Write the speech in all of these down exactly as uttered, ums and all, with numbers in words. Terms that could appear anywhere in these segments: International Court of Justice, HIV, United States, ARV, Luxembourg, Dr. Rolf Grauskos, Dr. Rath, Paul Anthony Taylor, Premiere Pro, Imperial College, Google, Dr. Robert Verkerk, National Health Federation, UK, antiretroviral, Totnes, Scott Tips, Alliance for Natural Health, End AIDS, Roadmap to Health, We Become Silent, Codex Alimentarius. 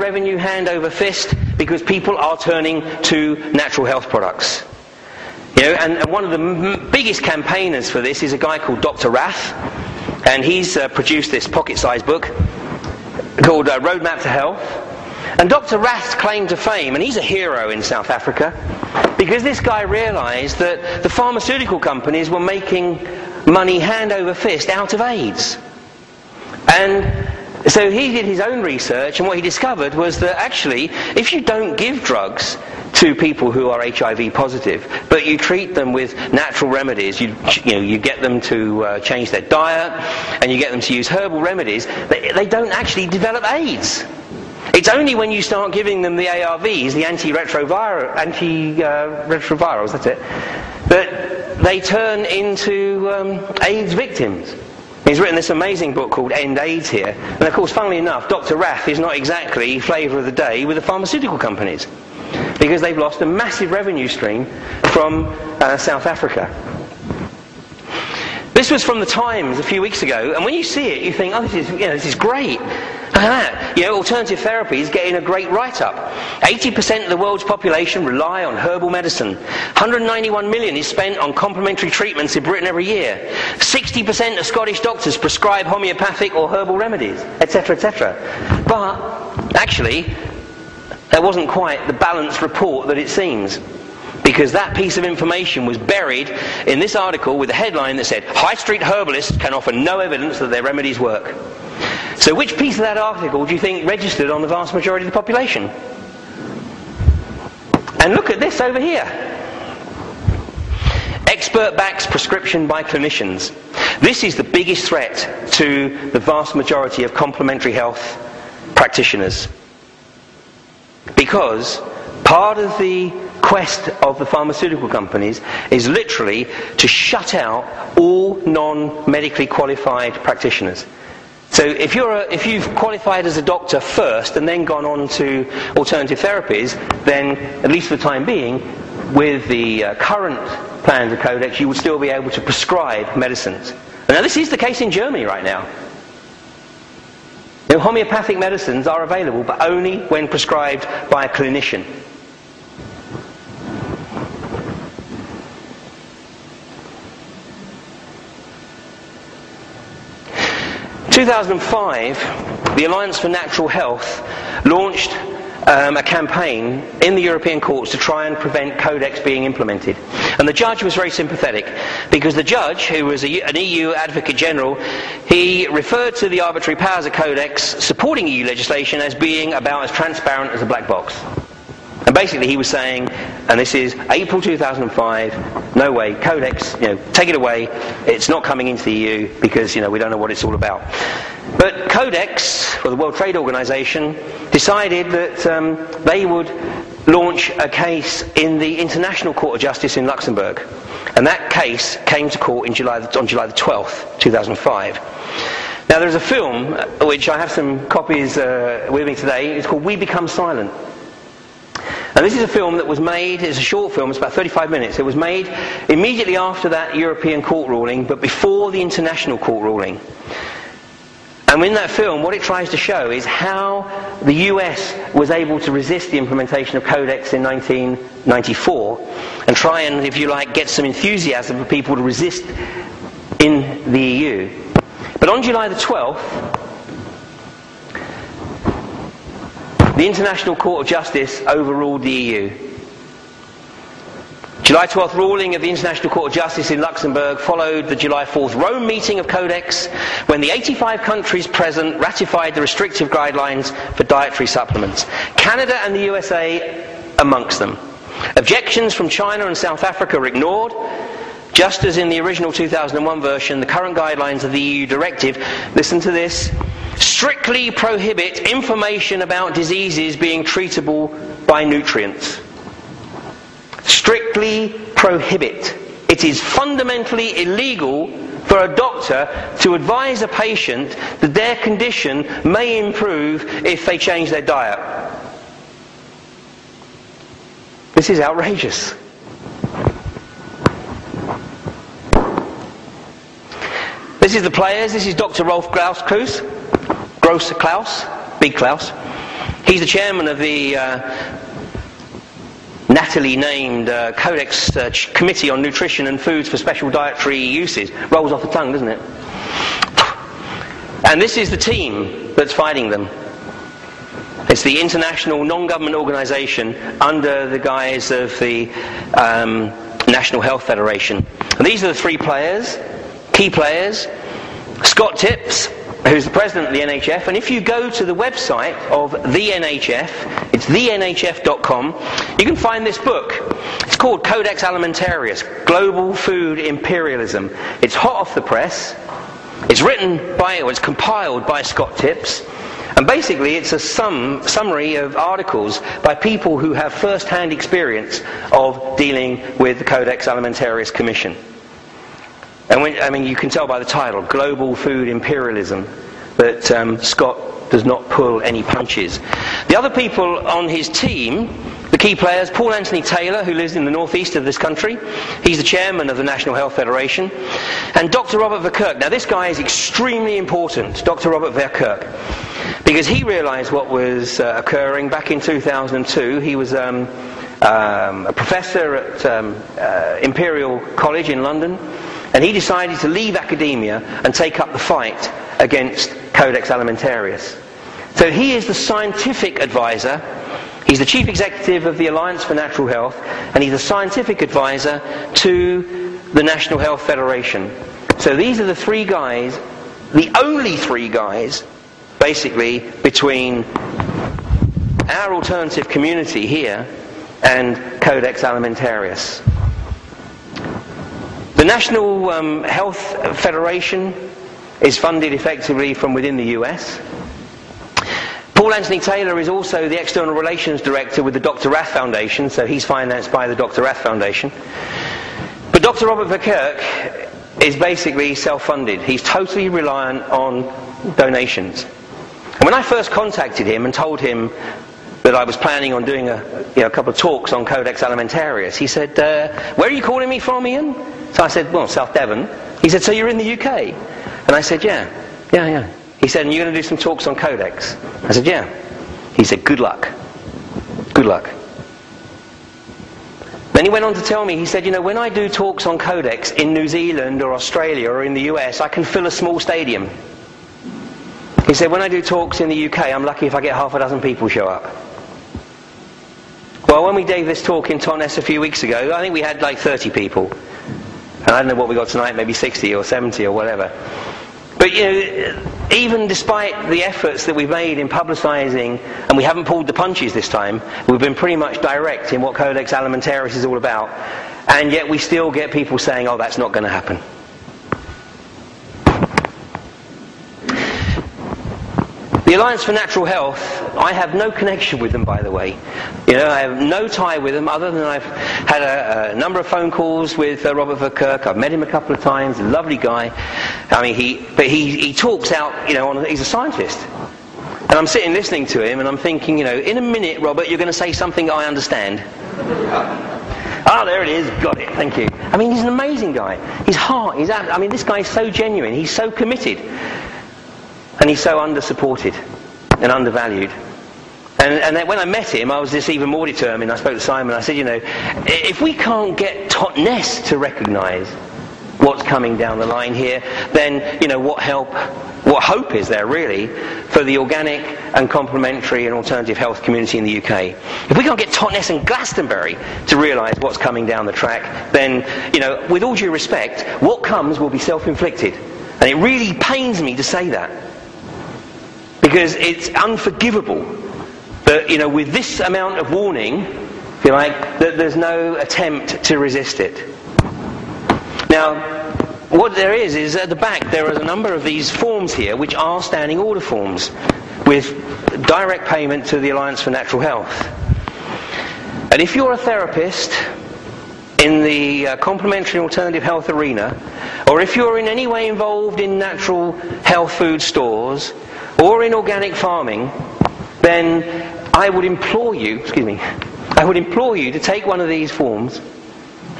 revenue hand over fist because people are turning to natural health products. You know, and, and one of the m biggest campaigners for this is a guy called Doctor Rath, and he's uh, produced this pocket-sized book called uh, Roadmap to Health. And Doctor Rath's claim to fame, and he's a hero in South Africa, because this guy realized that the pharmaceutical companies were making money hand over fist out of AIDS. And so he did his own research, and what he discovered was that actually, if you don't give drugs to people who are H I V positive, but you treat them with natural remedies, you, you know, you get them to uh, change their diet, and you get them to use herbal remedies, they, they don't actually develop AIDS. It's only when you start giving them the A R Vs, the antiretroviral, antiretrovirals, that's it, that they turn into um, AIDS victims. He's written this amazing book called End AIDS here. And of course, funnily enough, Doctor Rath is not exactly flavour of the day with the pharmaceutical companies, because they've lost a massive revenue stream from uh, South Africa. This was from the Times a few weeks ago, and when you see it, you think, oh, this is, you know, this is great. Look at that. You know, alternative therapy is getting a great write-up. eighty percent of the world's population rely on herbal medicine. one hundred ninety-one million is spent on complementary treatments in Britain every year. sixty percent of Scottish doctors prescribe homeopathic or herbal remedies, et cetera, et cetera. But, actually, that wasn't quite the balanced report that it seems, because that piece of information was buried in this article with a headline that said, "High Street herbalists can offer no evidence that their remedies work." So which piece of that article do you think registered on the vast majority of the population? And look at this over here. Expert backs prescription by clinicians. This is the biggest threat to the vast majority of complementary health practitioners, because part of the quest of the pharmaceutical companies is literally to shut out all non-medically qualified practitioners. So if, you're a, if you've qualified as a doctor first and then gone on to alternative therapies, then, at least for the time being, with the uh, current plans of Codex, you would still be able to prescribe medicines. Now, this is the case in Germany right now. Now, homeopathic medicines are available, but only when prescribed by a clinician. In two thousand five, the Alliance for Natural Health launched um, a campaign in the European courts to try and prevent Codex being implemented. And the judge was very sympathetic, because the judge, who was a, an E U Advocate General, he referred to the arbitrary powers of Codex supporting E U legislation as being about as transparent as a black box. And basically he was saying, and this is April two thousand five, no way, Codex, you know, take it away, it's not coming into the E U because, you know, we don't know what it's all about. But Codex, or the World Trade Organization, decided that um, they would launch a case in the International Court of Justice in Luxembourg. And that case came to court in July, on July the twelfth, two thousand five. Now there's a film, which I have some copies uh, with me today, it's called We Become Silent. And this is a film that was made, it's a short film, it's about thirty-five minutes. It was made immediately after that European court ruling, but before the international court ruling. And in that film, what it tries to show is how the U S was able to resist the implementation of Codex in nineteen ninety-four, and try and, if you like, get some enthusiasm for people to resist in the E U. But on July the twelfth, the International Court of Justice overruled the E U. July twelfth ruling of the International Court of Justice in Luxembourg followed the July fourth Rome meeting of Codex, when the eighty-five countries present ratified the restrictive guidelines for dietary supplements, Canada and the U S A amongst them. Objections from China and South Africa were ignored. Just as in the original two thousand one version, the current guidelines of the E U directive, listen to this, strictly prohibit information about diseases being treatable by nutrients. Strictly prohibit. It is fundamentally illegal for a doctor to advise a patient that their condition may improve if they change their diet. This is outrageous. This is the players, this is Doctor Rolf Grauskos, Gross Klaus, Big Klaus, He's the chairman of the uh, Natalie named uh, Codex uh, Committee on Nutrition and Foods for Special Dietary Uses. Rolls off the tongue, doesn't it? And this is the team that's fighting them. It's the international non-government organisation under the guise of the um, National Health Federation. And these are the three players, key players. Scott Tips, who's the president of the N H F, and if you go to the website of the N H F, it's the N H F dot com, you can find this book. It's called Codex Alimentarius, Global Food Imperialism. It's hot off the press. It's written by, or it's compiled by Scott Tips. And basically it's a sum, summary of articles by people who have first-hand experience of dealing with the Codex Alimentarius Commission. And when, I mean, you can tell by the title, Global Food Imperialism, that um, Scott does not pull any punches. The other people on his team, the key players, Paul Anthony Taylor, who lives in the northeast of this country. He's the chairman of the National Health Federation. And Doctor Robert Verkerk. Now, this guy is extremely important, Doctor Robert Verkerk, because he realized what was uh, occurring back in two thousand two. He was um, um, a professor at um, uh, Imperial College in London. And he decided to leave academia and take up the fight against Codex Alimentarius. So he is the scientific advisor, he's the chief executive of the Alliance for Natural Health, and he's the scientific advisor to the National Health Federation. So these are the three guys, the only three guys, basically, between our alternative community here and Codex Alimentarius. The National um, Health Federation is funded effectively from within the U S. Paul Anthony Taylor is also the External Relations Director with the Doctor Rath Foundation, so he's financed by the Doctor Rath Foundation. But Doctor Robert Verkerk is basically self-funded. He's totally reliant on donations. And when I first contacted him and told him that I was planning on doing a, you know, a couple of talks on Codex Alimentarius, he said, uh, where are you calling me from, Ian? So I said, well, South Devon. He said, so you're in the U K? And I said, yeah, yeah, yeah. He said, and you're going to do some talks on Codex? I said, yeah. He said, good luck. Good luck. Then he went on to tell me, he said, you know, when I do talks on Codex in New Zealand or Australia or in the U S, I can fill a small stadium. He said, when I do talks in the U K, I'm lucky if I get half a dozen people show up. Well, when we gave this talk in Torness a few weeks ago, I think we had like thirty people. And I don't know what we got tonight, maybe sixty or seventy or whatever. But you know, even despite the efforts that we've made in publicising, and we haven't pulled the punches this time, we've been pretty much direct in what Codex Alimentarius is all about, and yet we still get people saying, oh, that's not going to happen. The Alliance for Natural Health, I have no connection with them, by the way. You know, I have no tie with them other than I've had a, a number of phone calls with uh, Robert Verkerk. I've met him a couple of times, lovely guy. I mean, he, but he, he talks out, you know, on, he's a scientist. And I'm sitting listening to him and I'm thinking, you know, in a minute, Robert, you're going to say something I understand. Ah, oh, there it is, got it, thank you. I mean, he's an amazing guy. His heart, he's out, I mean, this guy is so genuine, he's so committed. And he's so under-supported and undervalued. And, and then when I met him, I was just even more determined. I spoke to Simon, I said, you know, if we can't get Totnes to recognise what's coming down the line here, then, you know, what help, what hope is there, really, for the organic and complementary and alternative health community in the U K? If we can't get Totnes and Glastonbury to realise what's coming down the track, then, you know, with all due respect, what comes will be self-inflicted. And it really pains me to say that. Because it's unforgivable that, you know, with this amount of warning, if you like, that there's no attempt to resist it. Now, what there is, is at the back there is a number of these forms here, which are standing order forms, with direct payment to the Alliance for Natural Health. And if you're a therapist in the uh, complementary alternative health arena, or if you're in any way involved in natural health food stores, or in organic farming, then I would implore you, excuse me, I would implore you to take one of these forms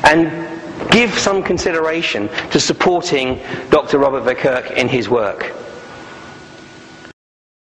and give some consideration to supporting Doctor Robert Verkerk in his work.